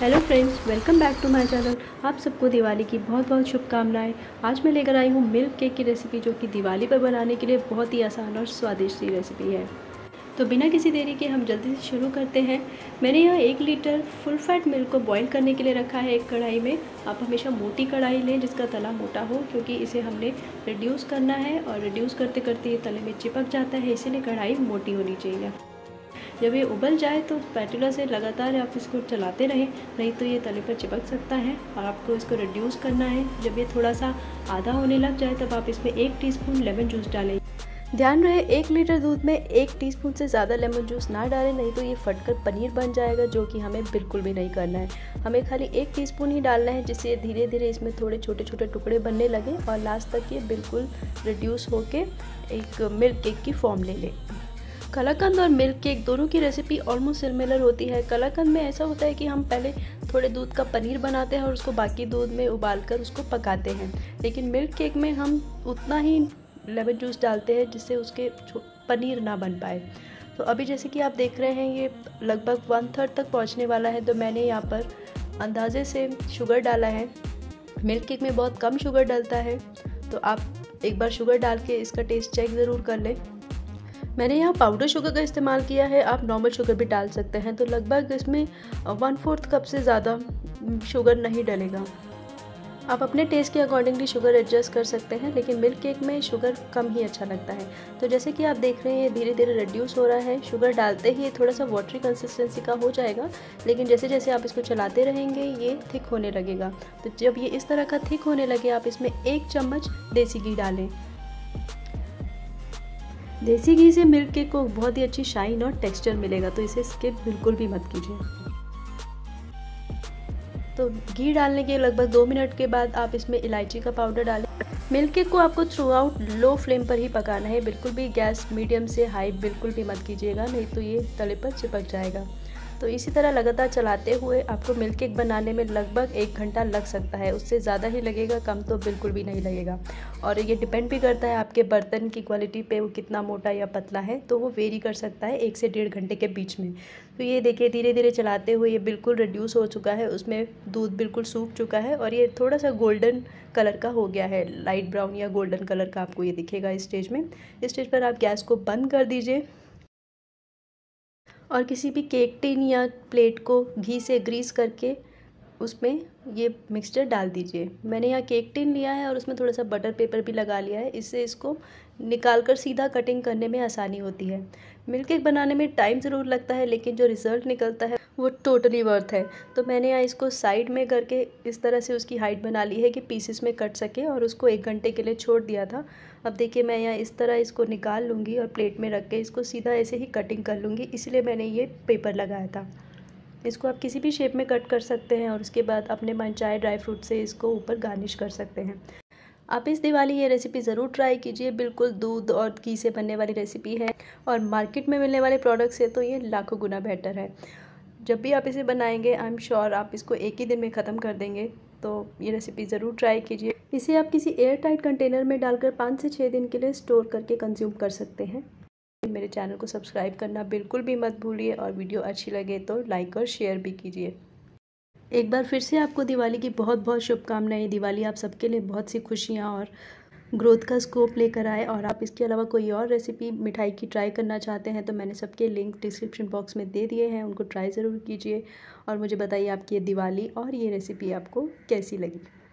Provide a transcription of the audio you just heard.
Hello friends, welcome back to my channel. आप सबको दिवाली की बहुत बहुत शुभकामनाएं। आज मैं लेकर आई हूँ मिल्क केक की रेसिपी, जो कि दिवाली पर बनाने के लिए बहुत ही आसान और स्वादिष्ट सी रेसिपी है। तो बिना किसी देरी के हम जल्दी से शुरू करते हैं। मैंने यहाँ 1 लीटर फुल फैट मिल्क को बॉईल करने के लिए रखा है एक कढ़ाई में। आप हमेशा मोटी कढ़ाई लें जिसका तला मोटा हो, क्योंकि इसे हमने रिड्यूस करना है और रिड्यूस करते करते ये तले में चिपक जाता है, इसीलिए कढ़ाई मोटी होनी चाहिए। जब ये उबल जाए तो स्पैटुला से लगातार आप इसको चलाते रहें, नहीं तो ये तले पर चिपक सकता है और आपको इसको रिड्यूस करना है। जब ये थोड़ा सा आधा होने लग जाए तब आप इसमें 1 टीस्पून लेमन जूस डालें। ध्यान रहे 1 लीटर दूध में 1 टीस्पून से ज़्यादा लेमन जूस ना डालें, नहीं तो ये फटकर पनीर बन जाएगा, जो कि हमें बिल्कुल भी नहीं करना है। हमें खाली 1 टीस्पून ही डालना है, जिससे धीरे धीरे इसमें थोड़े छोटे छोटे टुकड़े बनने लगे और लास्ट तक ये बिल्कुल रिड्यूस होकर एक मिल्क केक की फॉर्म ले लें। कलाकंद और मिल्क केक दोनों की रेसिपी ऑलमोस्ट सिमिलर होती है। कलाकंद में ऐसा होता है कि हम पहले थोड़े दूध का पनीर बनाते हैं और उसको बाकी दूध में उबालकर उसको पकाते हैं, लेकिन मिल्क केक में हम उतना ही लेमन जूस डालते हैं जिससे उसके पनीर ना बन पाए। तो अभी जैसे कि आप देख रहे हैं ये लगभग 1/3 तक पहुँचने वाला है, तो मैंने यहाँ पर अंदाजे से शुगर डाला है। मिल्क केक में बहुत कम शुगर डलता है, तो आप एक बार शुगर डाल के इसका टेस्ट चेक ज़रूर कर लें। मैंने यहाँ पाउडर शुगर का इस्तेमाल किया है, आप नॉर्मल शुगर भी डाल सकते हैं। तो लगभग इसमें 1/4 कप से ज़्यादा शुगर नहीं डलेगा। आप अपने टेस्ट के अकॉर्डिंगली शुगर एडजस्ट कर सकते हैं, लेकिन मिल्क केक में शुगर कम ही अच्छा लगता है। तो जैसे कि आप देख रहे हैं धीरे धीरे रिड्यूस हो रहा है। शुगर डालते ही थोड़ा सा वाटरी कंसिस्टेंसी का हो जाएगा, लेकिन जैसे जैसे आप इसको चलाते रहेंगे ये थिक होने लगेगा। तो जब ये इस तरह का थिक होने लगे आप इसमें 1 चम्मच देसी घी डालें। देसी घी से मिल्क केक को बहुत ही अच्छी शाइन और टेक्सचर मिलेगा, तो इसे स्किप बिल्कुल भी मत कीजिए। तो घी डालने के लगभग 2 मिनट के बाद आप इसमें इलायची का पाउडर डालें। मिल्क केक को आपको थ्रू आउट लो फ्लेम पर ही पकाना है, बिल्कुल भी गैस मीडियम से हाई बिल्कुल भी मत कीजिएगा, नहीं तो ये तले पर चिपक जाएगा। तो इसी तरह लगातार चलाते हुए आपको मिल्क केक बनाने में लगभग 1 घंटा लग सकता है, उससे ज़्यादा ही लगेगा, कम तो बिल्कुल भी नहीं लगेगा। और ये डिपेंड भी करता है आपके बर्तन की क्वालिटी पे, वो कितना मोटा या पतला है, तो वो वेरी कर सकता है 1 से 1.5 घंटे के बीच में। तो ये देखिए धीरे धीरे चलाते हुए ये बिल्कुल रिड्यूस हो चुका है, उसमें दूध बिल्कुल सूख चुका है और ये थोड़ा सा गोल्डन कलर का हो गया है, लाइट ब्राउन या गोल्डन कलर का आपको ये दिखेगा इस स्टेज में। इस स्टेज पर आप गैस को बंद कर दीजिए और किसी भी केक टिन या प्लेट को घी से ग्रीस करके उसमें ये मिक्सचर डाल दीजिए। मैंने यहाँ केक टिन लिया है और उसमें थोड़ा सा बटर पेपर भी लगा लिया है, इससे इसको निकाल कर सीधा कटिंग करने में आसानी होती है। मिल्क केक बनाने में टाइम ज़रूर लगता है, लेकिन जो रिज़ल्ट निकलता है वो टोटली वर्थ है। तो मैंने यहाँ इसको साइड में करके इस तरह से उसकी हाइट बना ली है कि पीसेस में कट सके और उसको 1 घंटे के लिए छोड़ दिया था। अब देखिए मैं यहाँ इस तरह इसको निकाल लूँगी और प्लेट में रख के इसको सीधा ऐसे ही कटिंग कर लूँगी, इसलिए मैंने ये पेपर लगाया था। इसको आप किसी भी शेप में कट कर सकते हैं और उसके बाद अपने मनचाहे ड्राई फ्रूट से इसको ऊपर गार्निश कर सकते हैं। आप इस दिवाली ये रेसिपी ज़रूर ट्राई कीजिए, बिल्कुल दूध और घी से बनने वाली रेसिपी है और मार्केट में मिलने वाले प्रोडक्ट से तो ये लाखों गुना बेहतर है। जब भी आप इसे बनाएंगे आई एम श्योर आप इसको एक ही दिन में ख़त्म कर देंगे। तो ये रेसिपी ज़रूर ट्राई कीजिए। इसे आप किसी एयर टाइट कंटेनर में डालकर 5 से 6 दिन के लिए स्टोर करके कंज्यूम कर सकते हैं। मेरे चैनल को सब्सक्राइब करना बिल्कुल भी मत भूलिए और वीडियो अच्छी लगे तो लाइक और शेयर भी कीजिए। एक बार फिर से आपको दिवाली की बहुत बहुत शुभकामनाएं। दिवाली आप सबके लिए बहुत सी खुशियां और ग्रोथ का स्कोप लेकर आए। और आप इसके अलावा कोई और रेसिपी मिठाई की ट्राई करना चाहते हैं तो मैंने सबके लिंक डिस्क्रिप्शन बॉक्स में दे दिए हैं, उनको ट्राई ज़रूर कीजिए और मुझे बताइए आपकी ये दिवाली और ये रेसिपी आपको कैसी लगी।